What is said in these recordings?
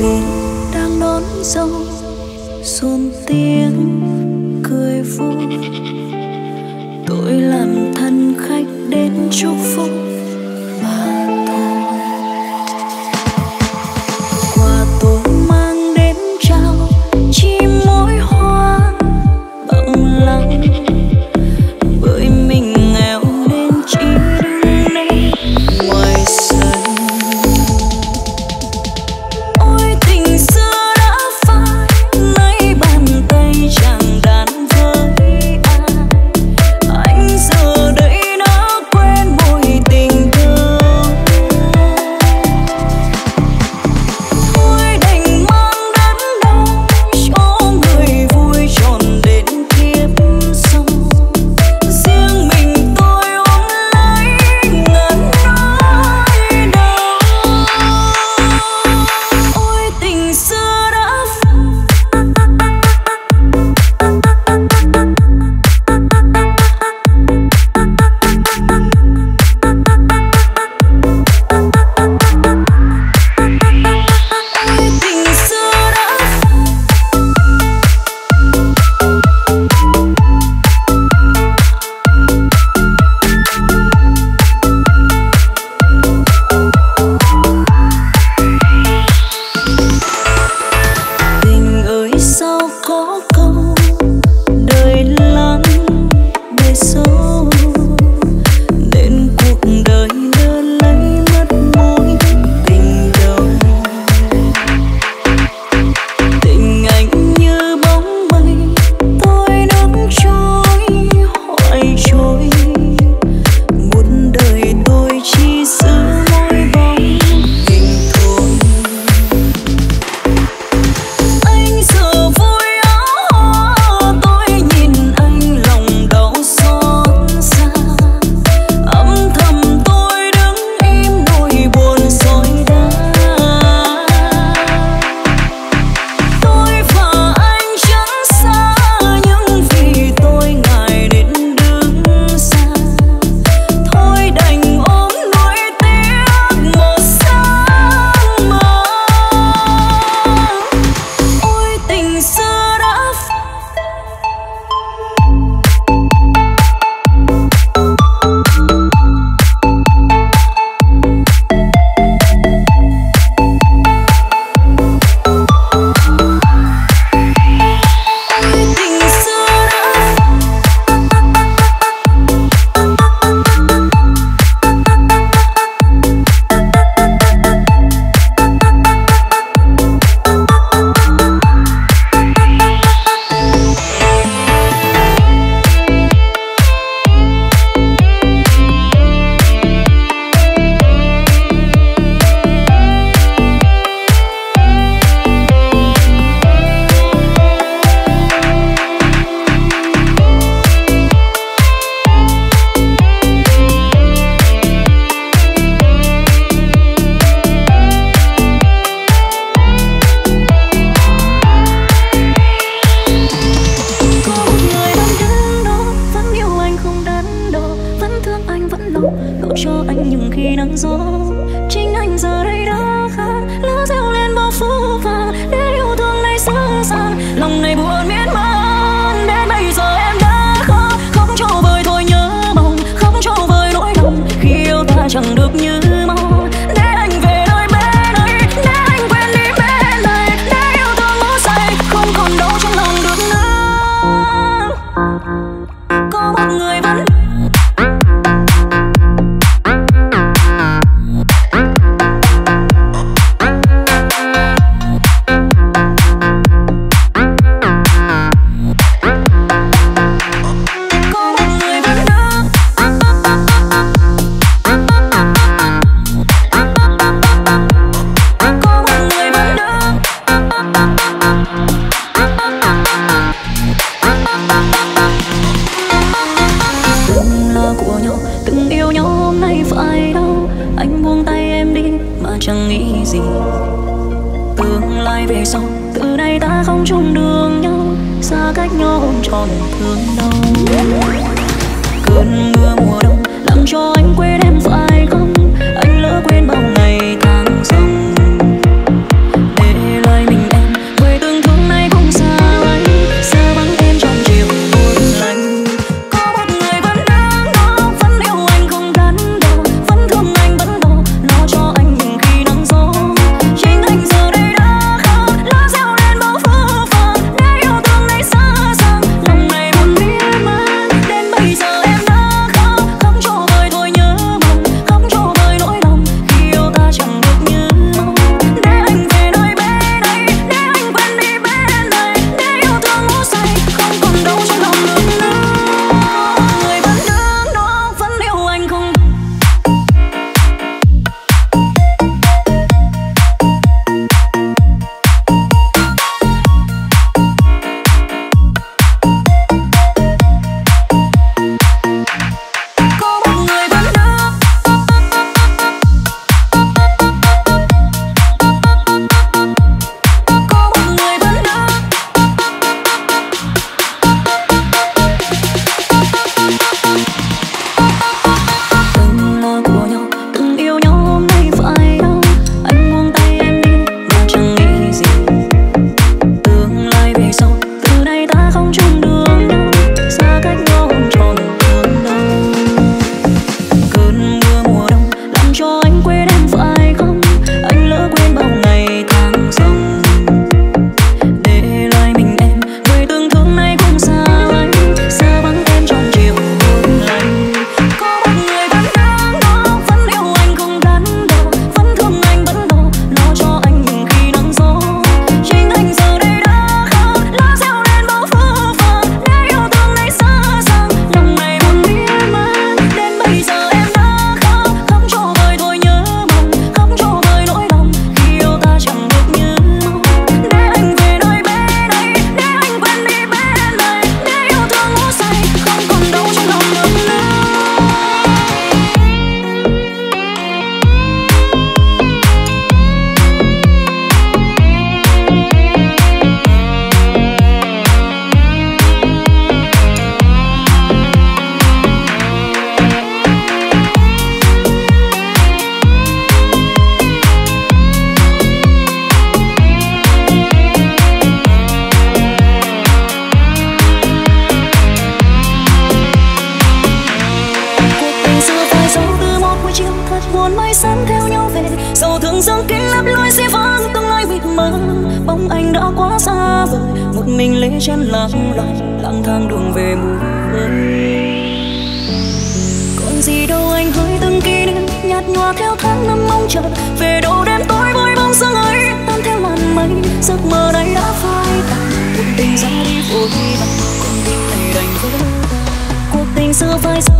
mình đang đón dâu xuân tiếng cười vui. Tôi làm thân khách đến chúc phúc mà thôi. Quà tôi mang đến trao chỉ mỗi hoa bông lăng. Bởi mình nghèo nên chỉ đứng đây ngoài sân. Ôi tình xưa đã phai, nay bàn tay chẳng đàn với ai. Anh giờ đây đã quên mối tình thương. Thôi đành mang đắn đo cho người vui tròn đến kiếp sau. Riêng mình tôi ôm lấy ngàn nỗi đau. Ôi tình xưa đã còn mai sáng theo nhau về, dầu thương dương kín lấp lối dĩ vãng tương lai mịt mờ, bóng anh đã quá xa vời, một mình lê trên lặng lặng lang thang đường về mùa còn gì đâu anh hỡi, từng kỷ niệm nhạt nhòa theo tháng năm mong chờ về đâu đêm tối vội bóng dáng ấy tan theo màn mây, giấc mơ này đã phai tàn, cuộc tình ra đi vội vàng, con tim này đành vỡ tan, cuộc tình xưa phai tàn.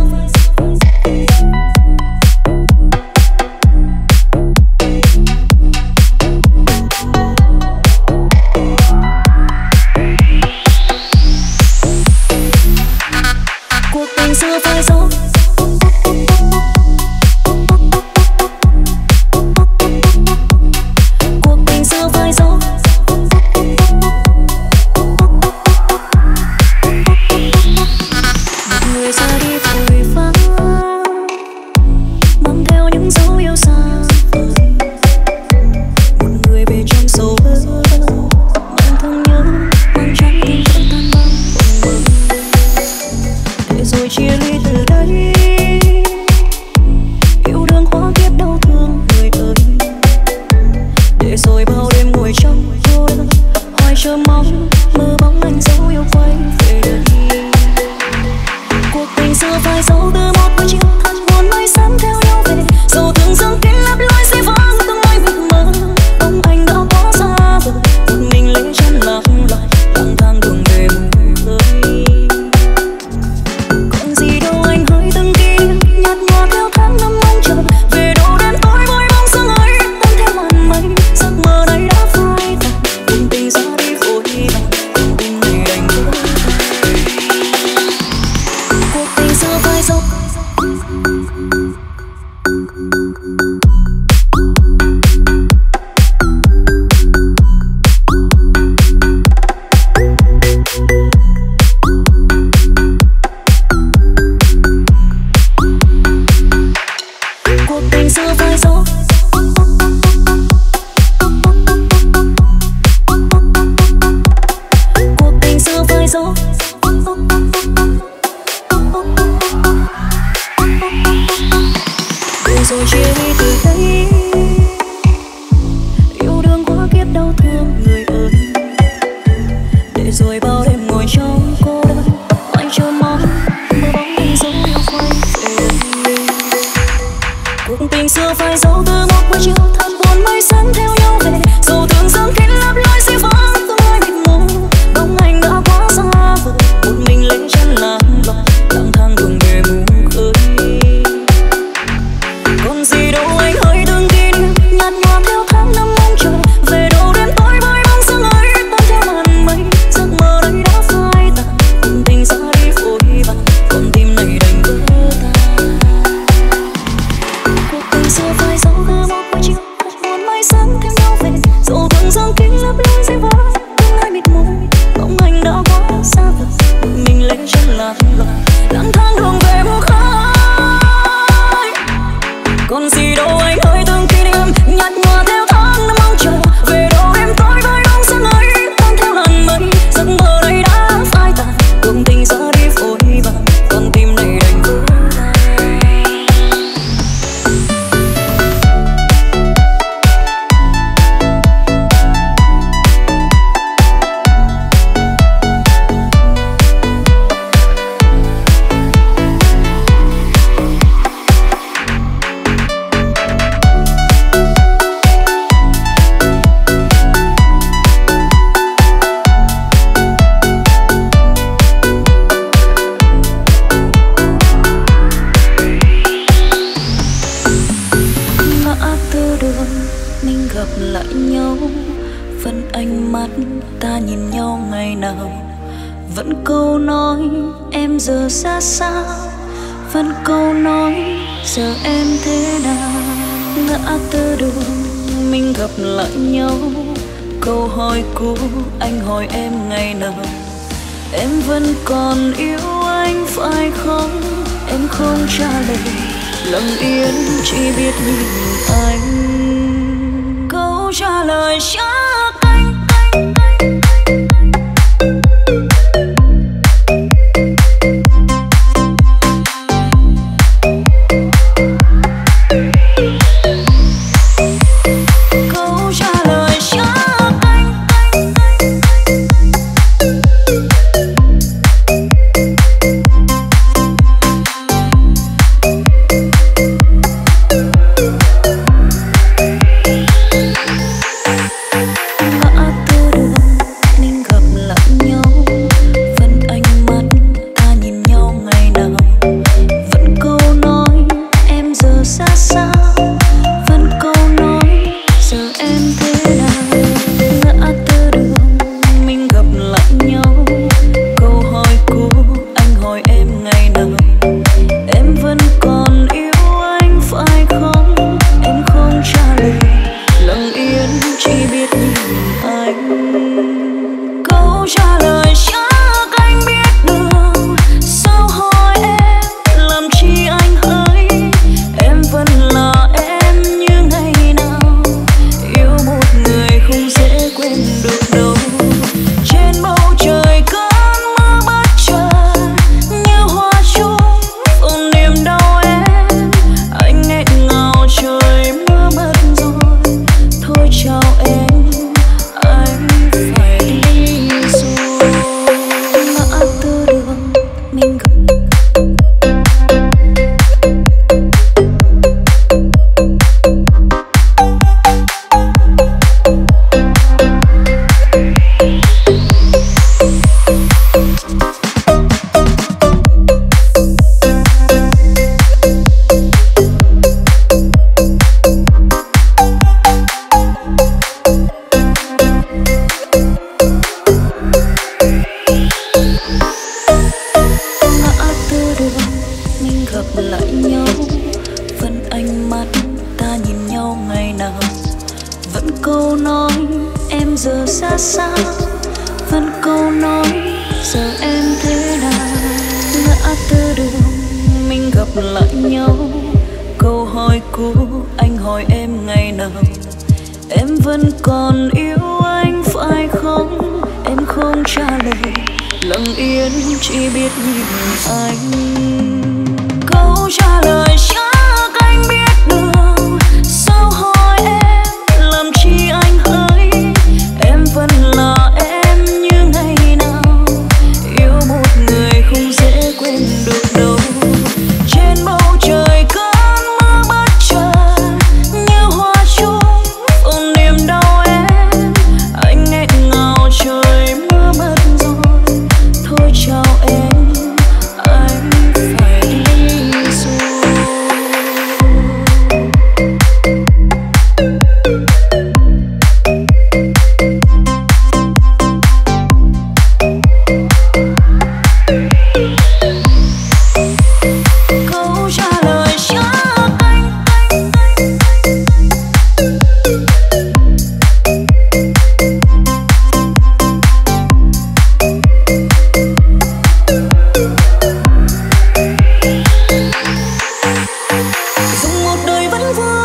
Dùng một đời vắng vương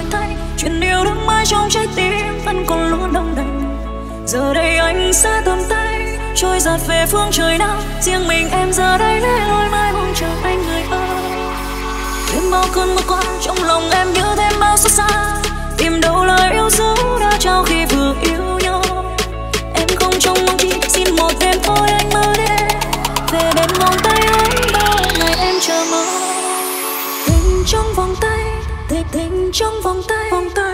đổi thay, chuyện yêu đương mãi trong trái tim vẫn còn luôn đông đầy. Giờ đây anh sẽ tầm tay trôi giạt về phương trời nào, riêng mình em giờ đây lẻ loi mai mong chờ anh người ơi. Thêm bao cơn mưa qua trong lòng em như thêm bao xót xa, tìm đâu lời yêu dấu đã trao khi vừa yêu nhau. Em không trông mong chi, xin một đêm thôi anh mơ đến về bên vòng tay anh bao ngày em chờ mơ. Tình trong vòng tay, tình trong vòng tay, vòng tay.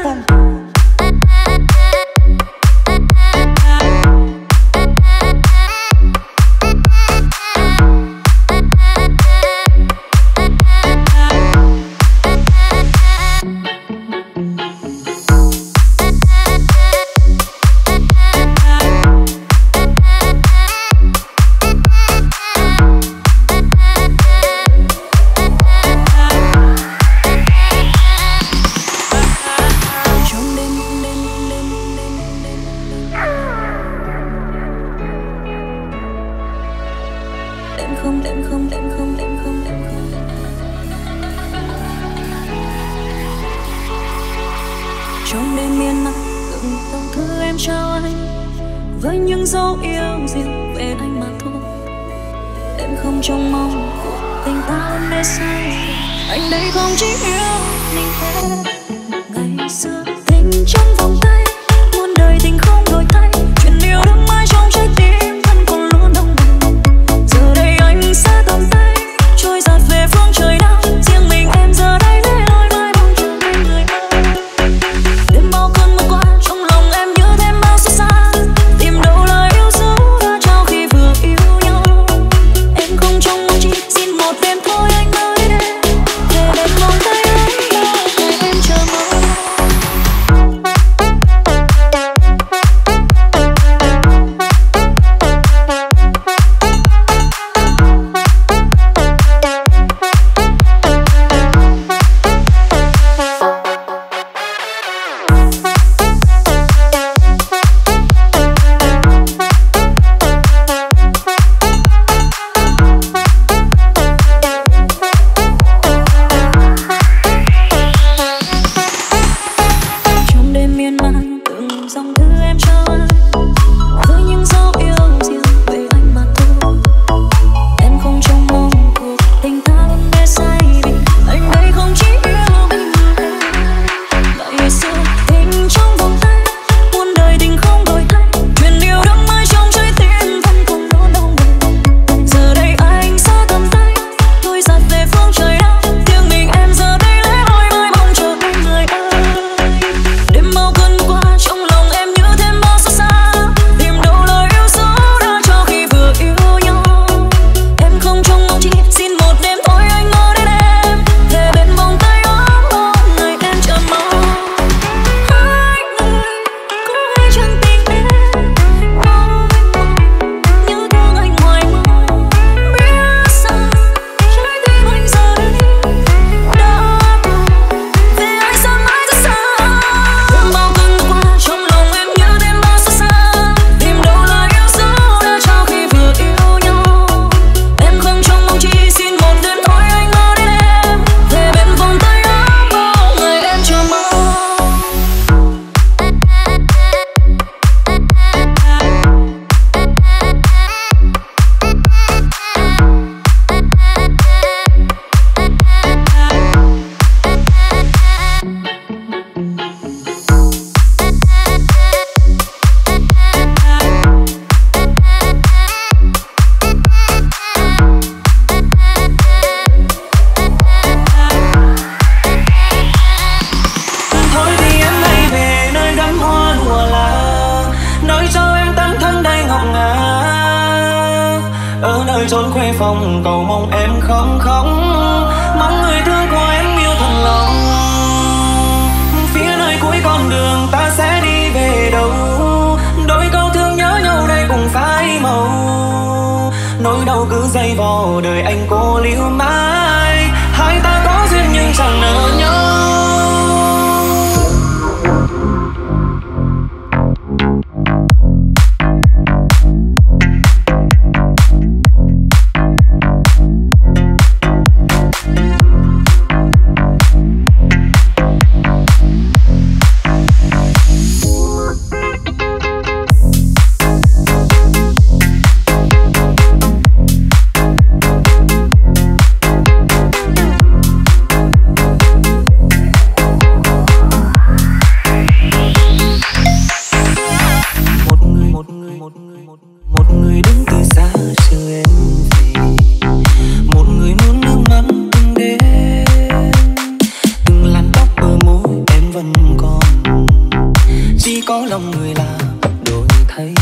chi có lòng người là đổi thay.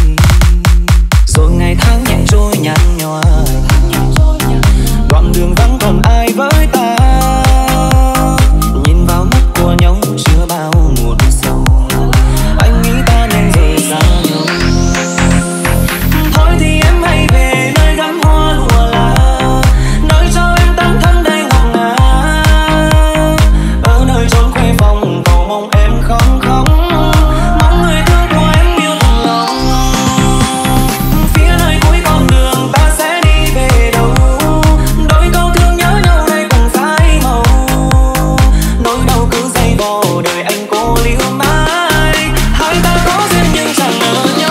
Rồi ngày tháng nhẹ trôi nhạt nhòa, đoạn đường vắng còn ai với ta. Nhìn vào mắt của nhau chưa bao muộn sầu, anh nghĩ ta nên rời xa nhau. Thôi thì em hãy về nơi gắn hoa lụa là, nơi cho em tan thân đây hoặc ngã, ở nơi trốn quê phòng cầu mong em không khóc, mong người thương của em yêu thầm lòng. Phía nơi cuối con đường ta sẽ đi về đâu, đôi câu thương nhớ nhau đây cùng phai màu. Nỗi đau cứ dây bò đời anh cô liễu mãi, hai ta có duyên nhưng chẳng ở nhau.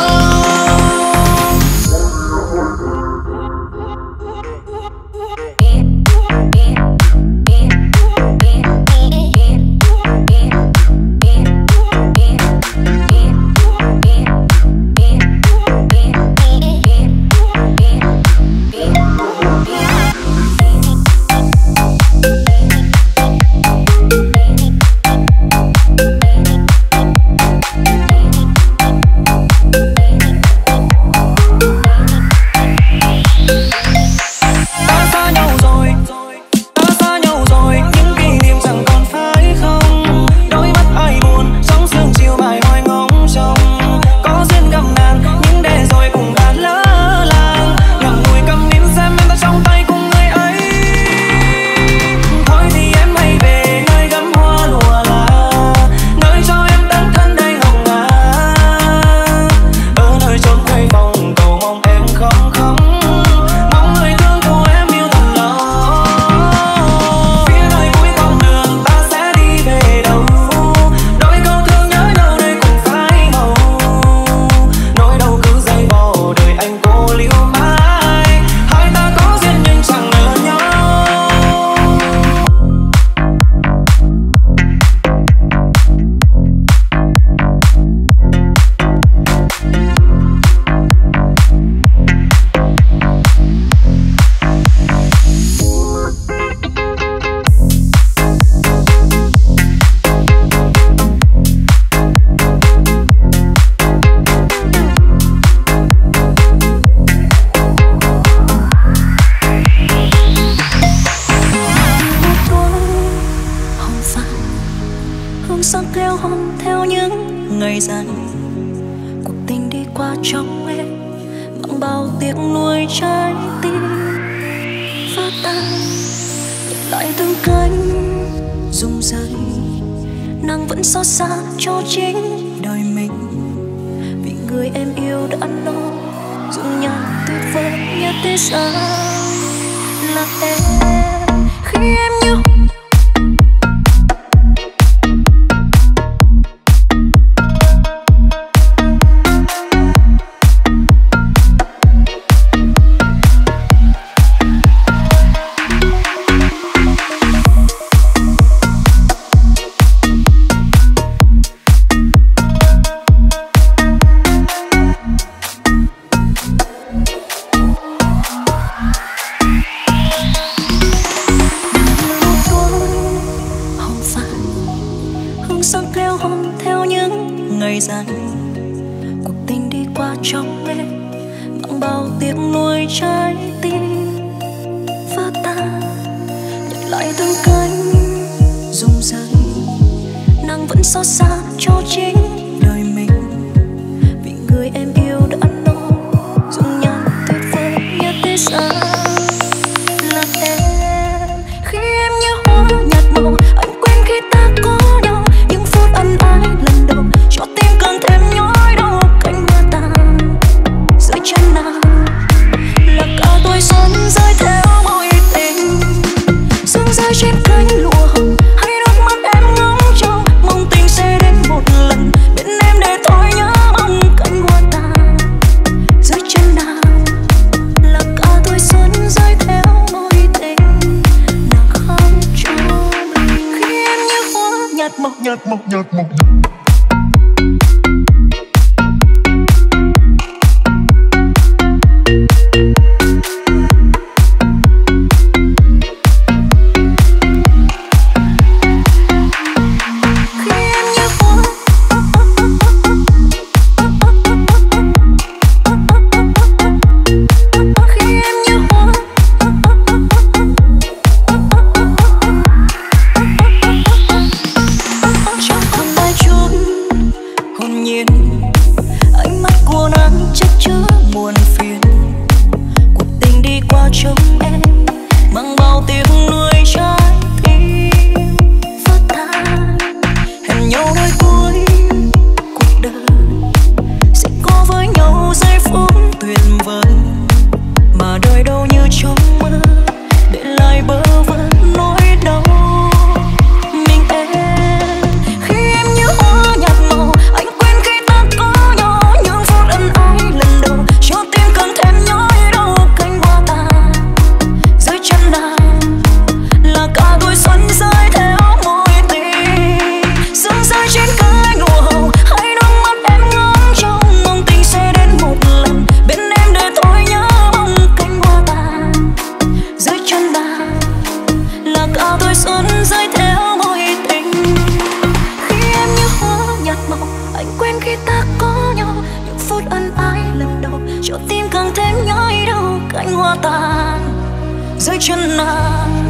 dưới chân nàng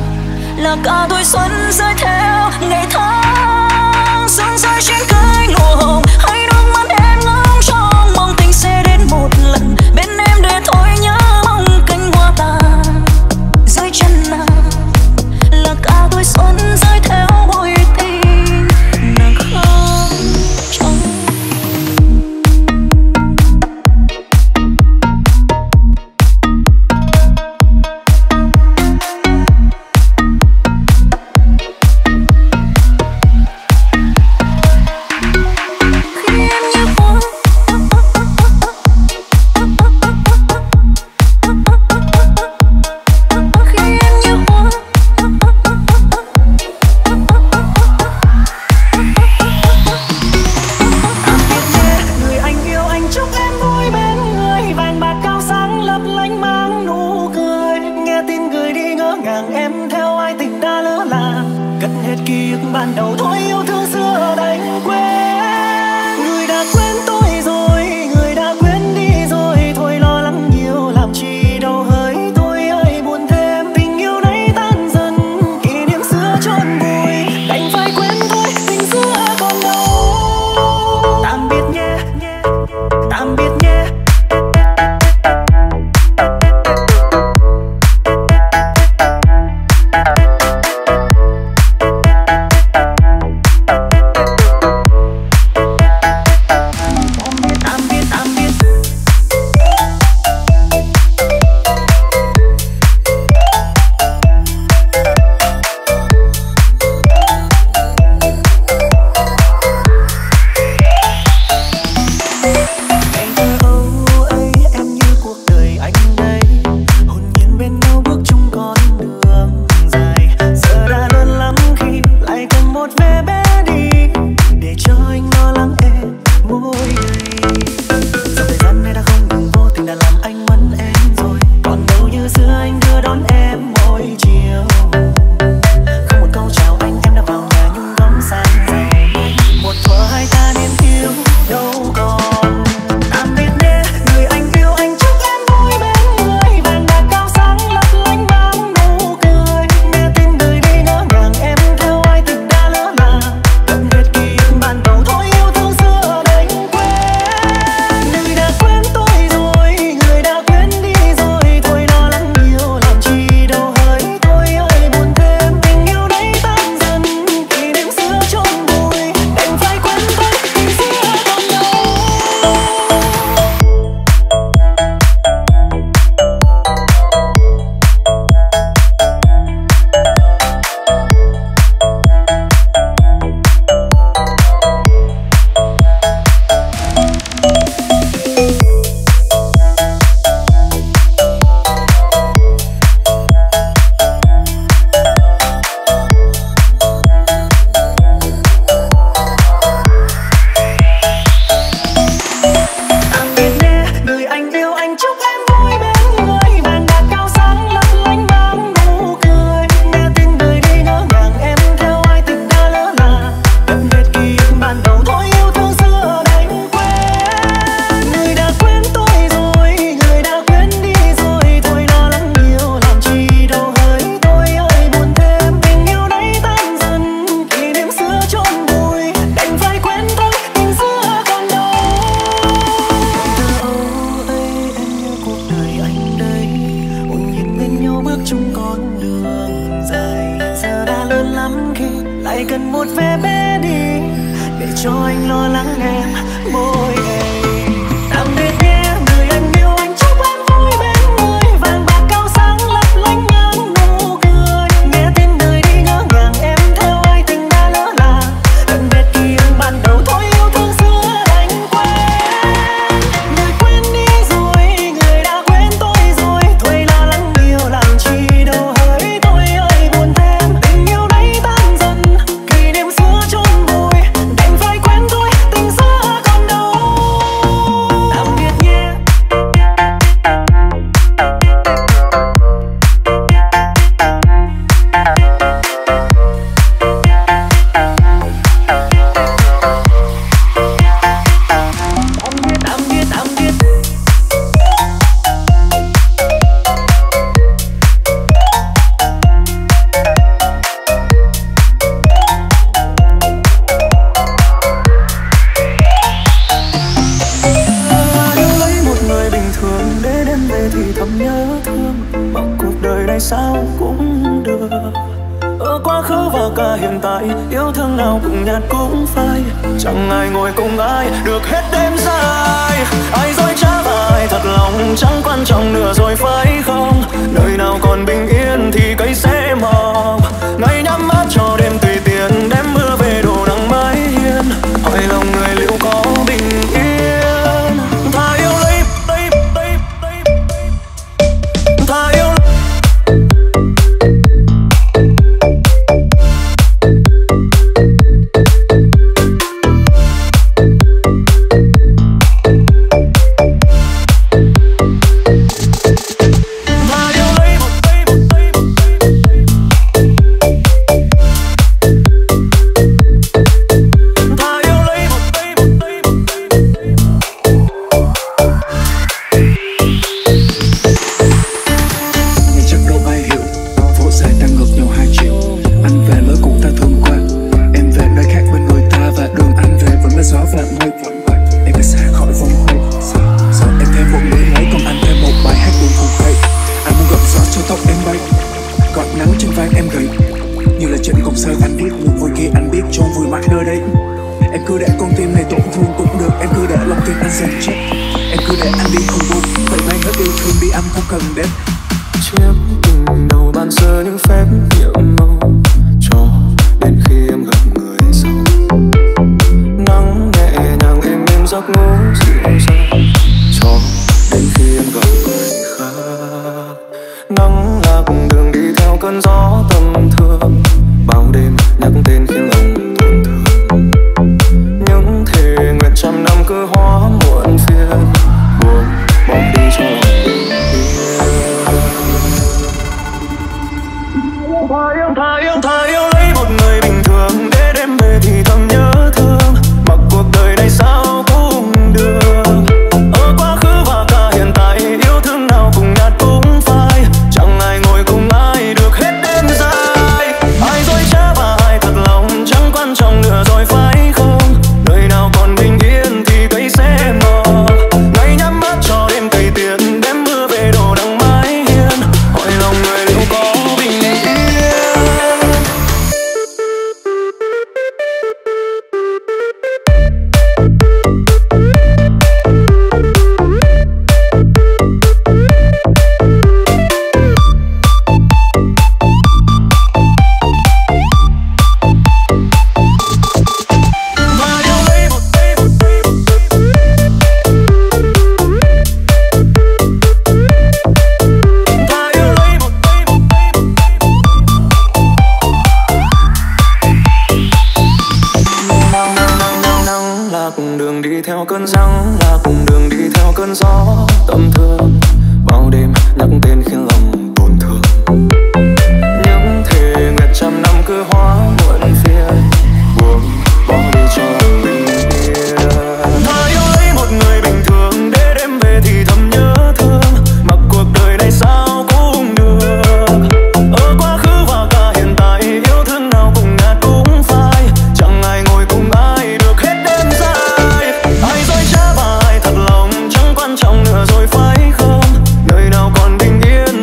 là cả tuổi xuân rơi theo ngày tháng, sương rơi trên cánh nụ hồng. Hãy nước mắt em ngóng trông, mong tình sẽ đến một lần bên em để thôi nhớ mong cánh hoa tàn. Dưới chân nàng là cả tuổi xuân rơi theo bụi tình nàng khóc trong. sao cũng được. Ở quá khứ và cả hiện tại, yêu thương nào cũng nhạt cũng phai. Chẳng ai ngồi cùng ai được hết đêm dài. Ai dối trá và ai thật lòng chẳng quan trọng nữa rồi phải không? Nơi nào còn bình yên thì cây sẽ mọc. Ngày nhắm mắt cho đêm tùy tiện, đem mưa về đổ nắng mái hiên. Hỏi lòng người liệu có bình yên? Thà yêu lấy thà yêu. Rồi phải không? Nơi nào còn bình yên?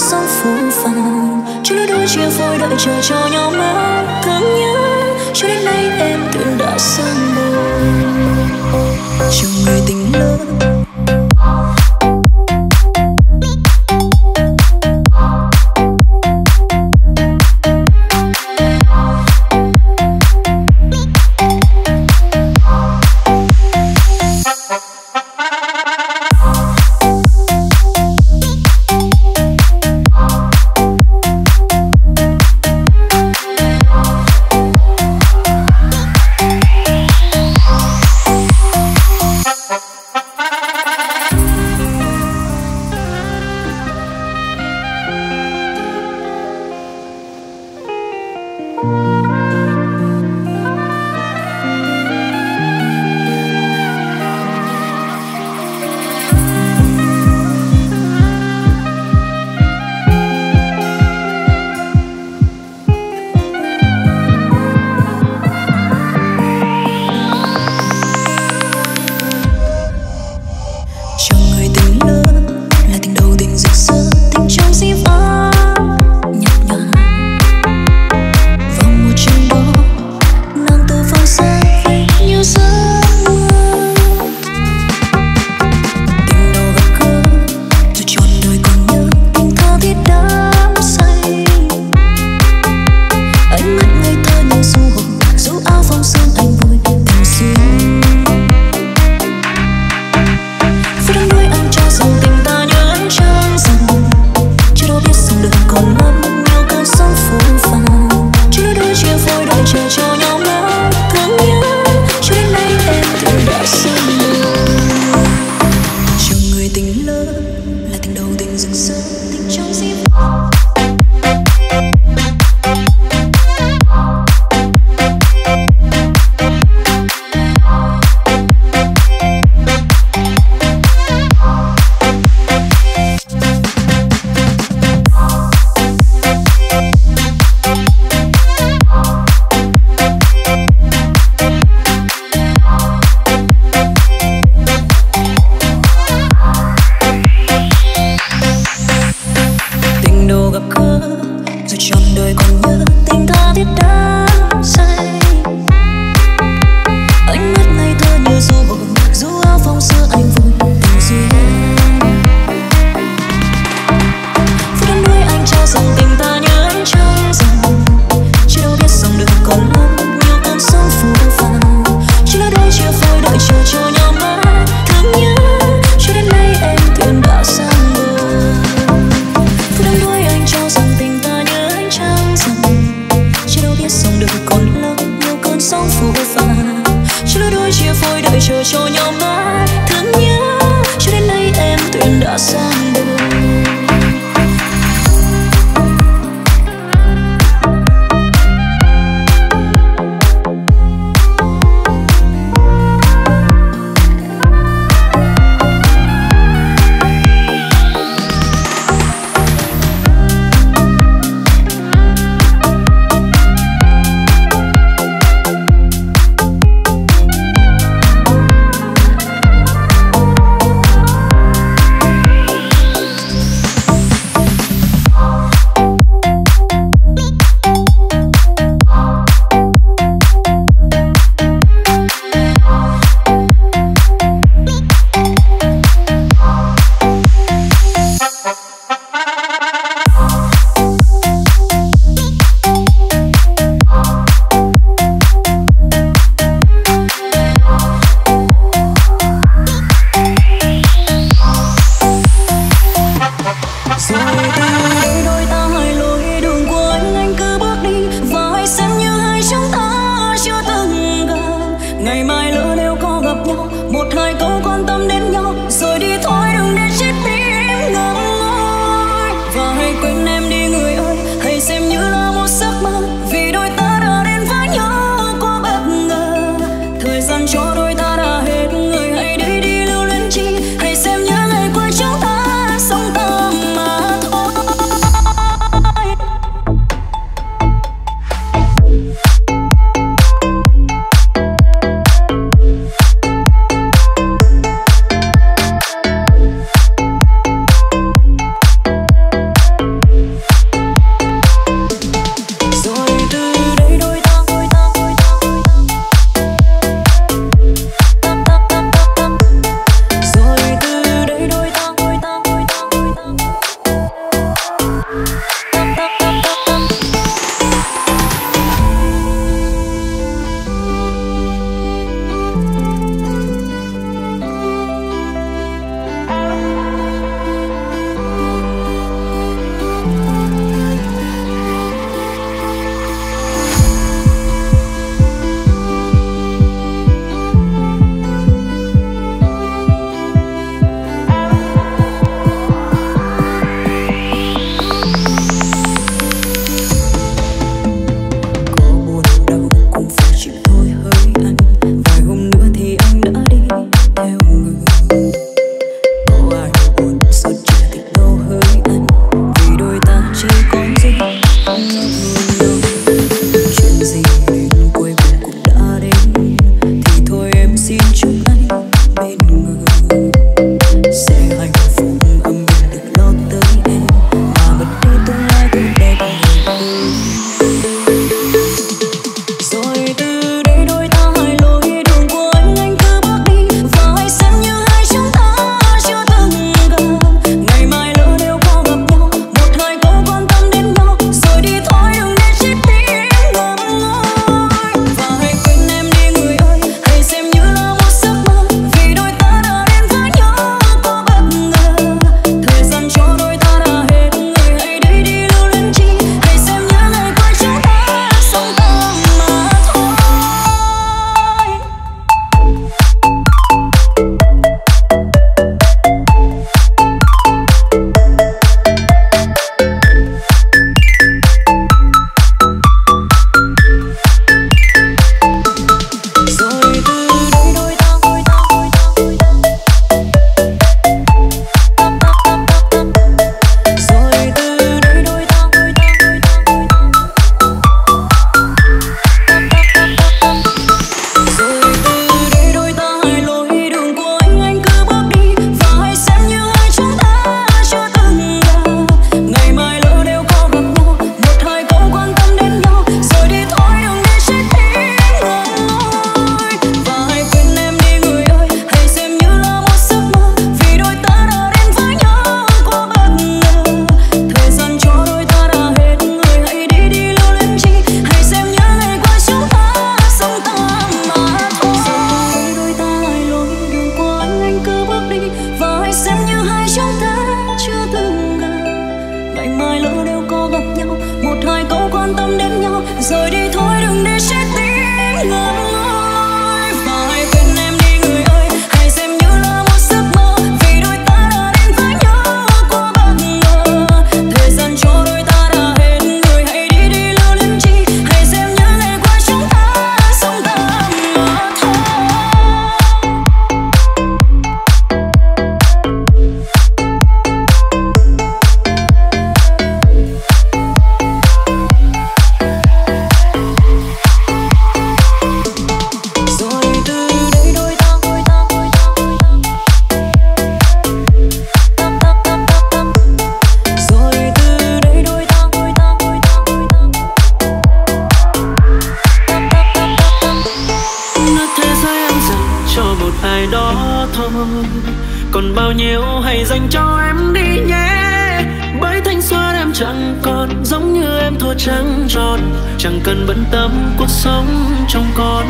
sống phũ phàng. Chúng đôi đôi chia phôi đợi chờ cho nhau mãi thương nhớ. Cho đến nay em tự đã sang đời. Trong người tình lớn lại đó thôi. Còn bao nhiêu hãy dành cho em đi nhé. Bởi thanh xuân em chẳng còn, giống như em thua trắng tròn. Chẳng cần bận tâm cuộc sống trong con.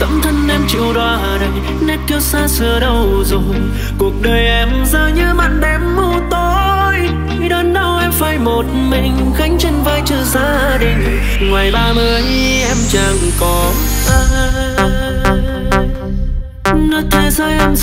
Tấm thân em chịu đọa đầy, nét kiêu xa xưa đâu rồi. Cuộc đời em giờ như màn đêm u tối. Đơn đau em phải một mình gánh trên vai chữ gia đình. Ngoài 30 em chẳng có ai. Nơi thế giới em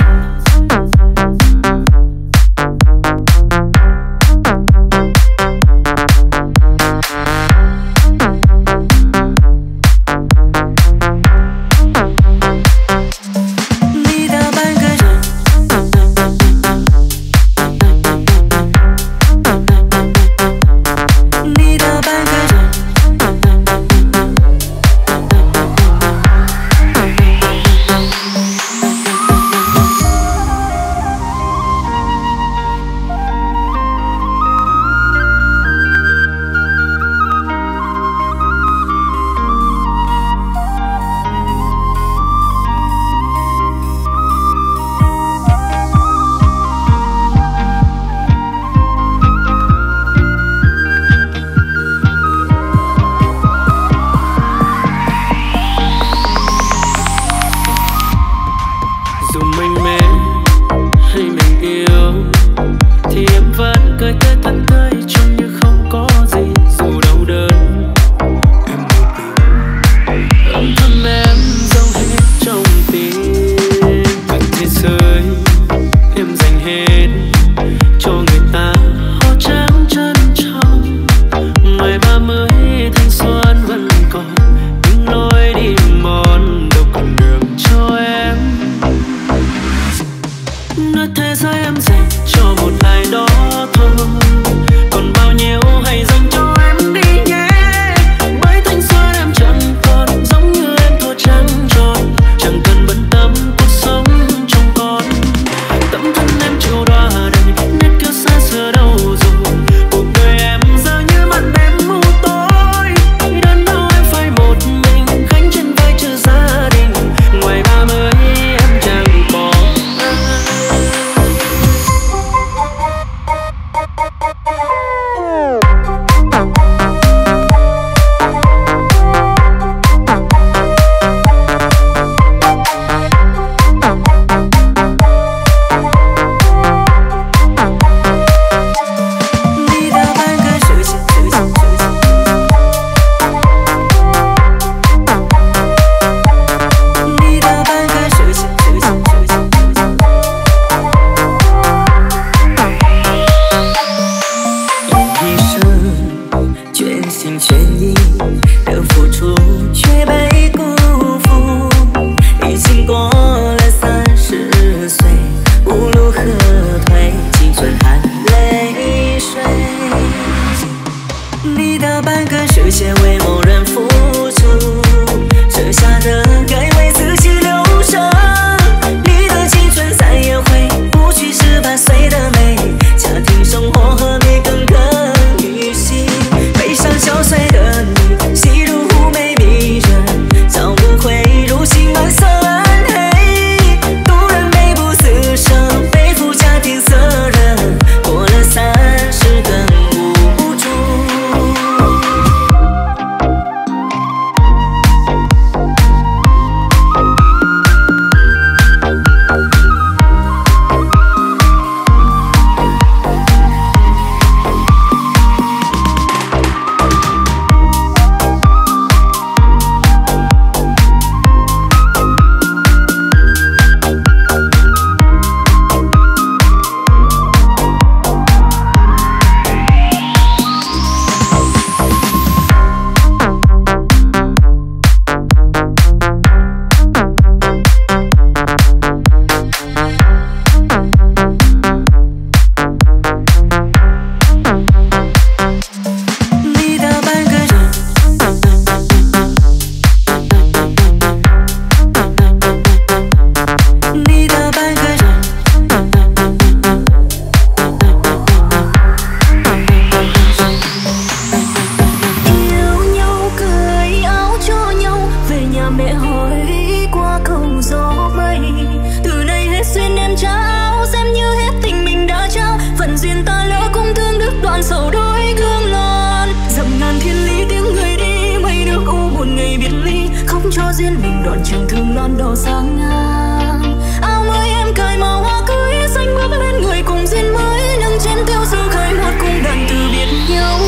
duyên mình đoạn trường thương non đỏ sáng ngang. Áo mới em cài màu hoa cưới xanh bước bên người cùng duyên mới nâng chén tiêu sương khơi một cung đàn từ biệt nhau.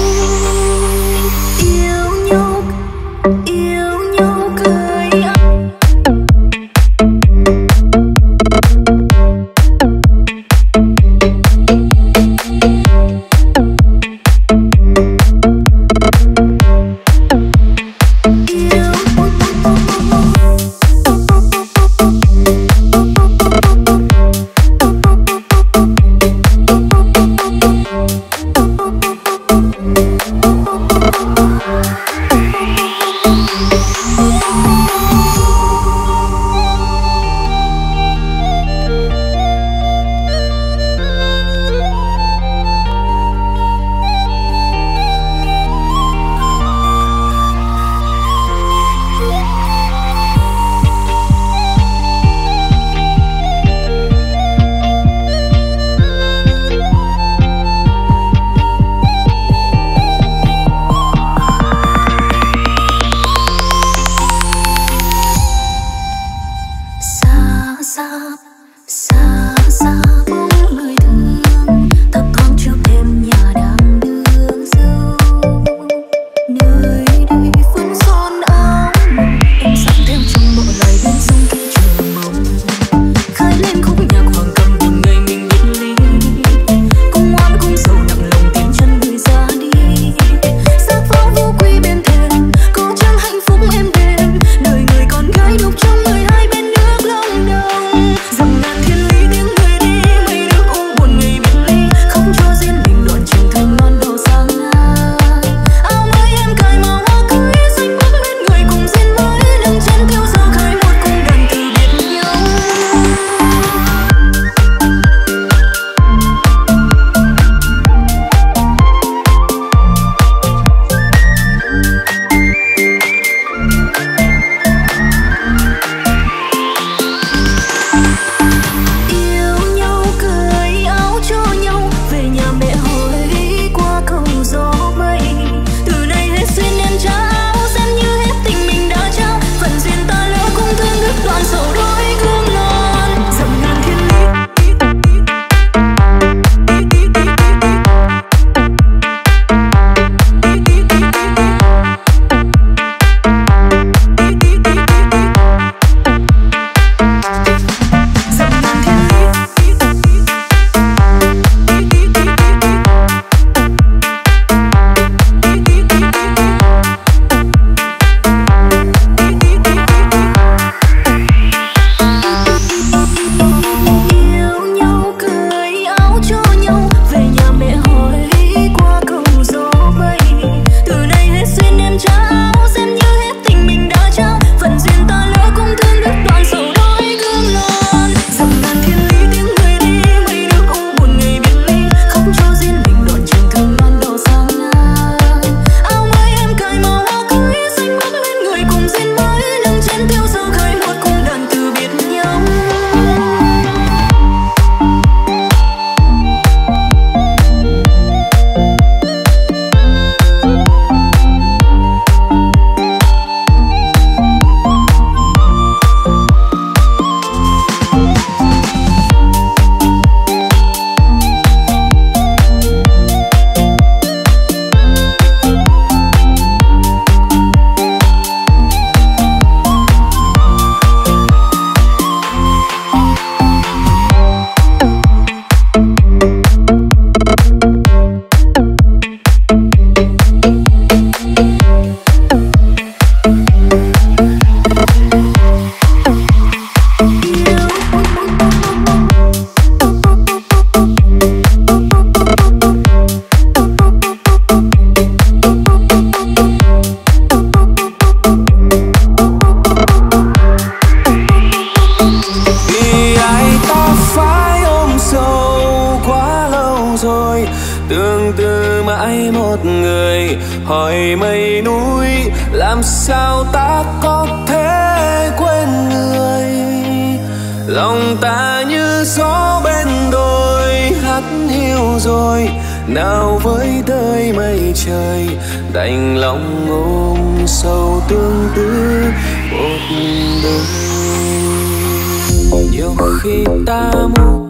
đường. Nhiều khi ta muốn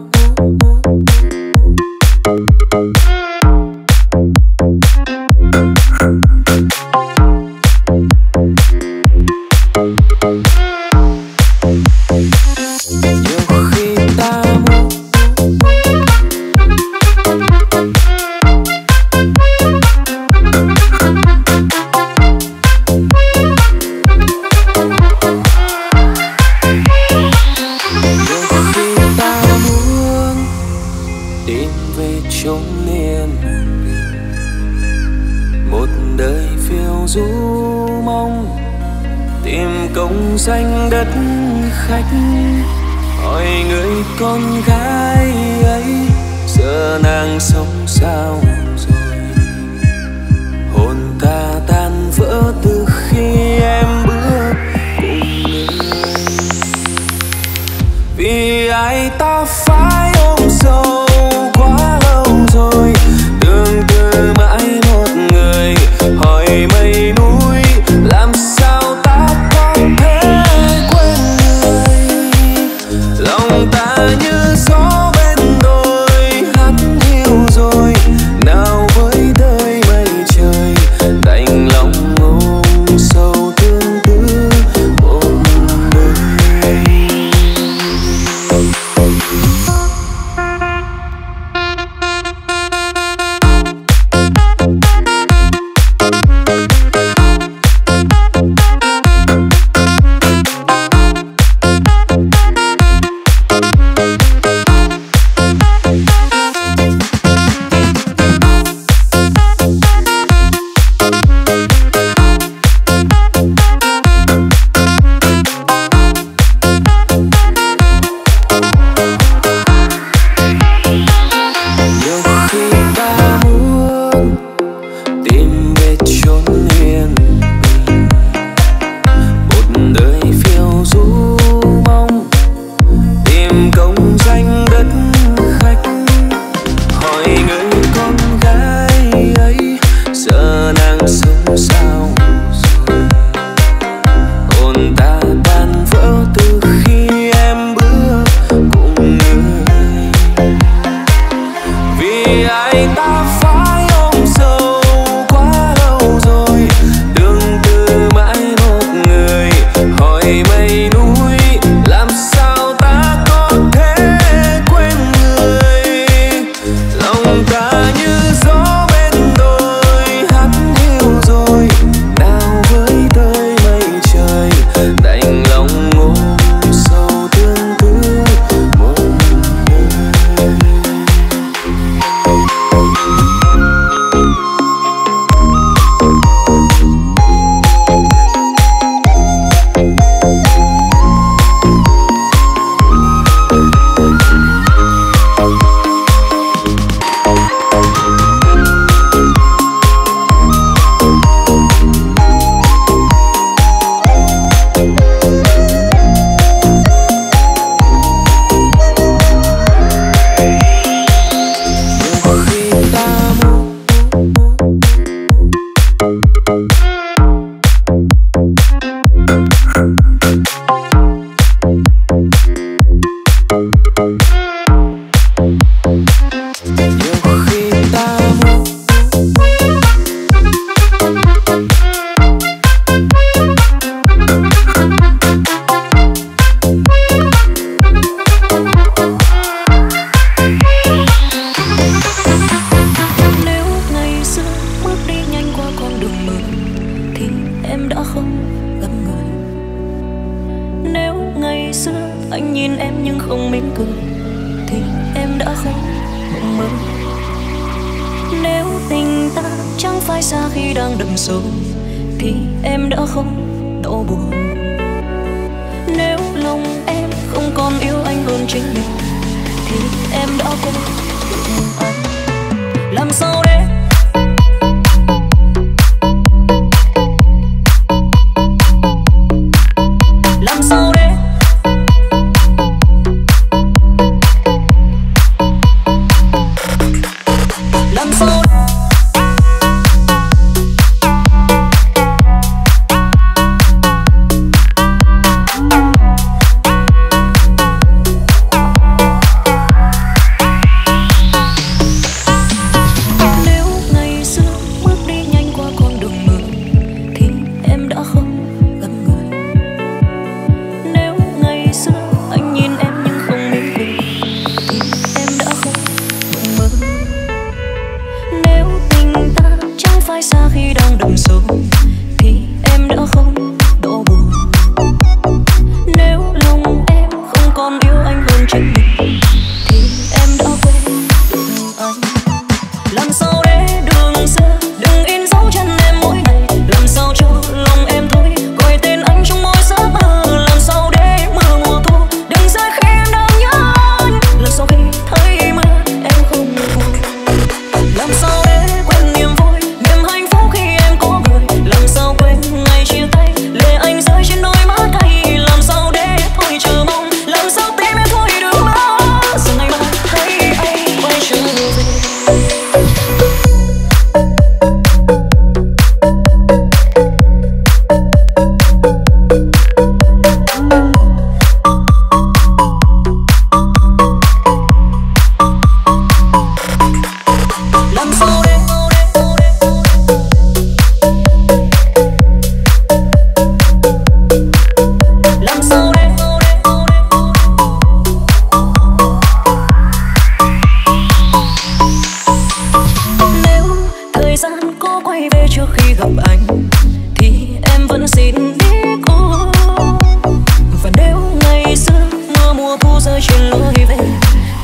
phút rơi trên lối về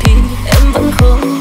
thì em vẫn không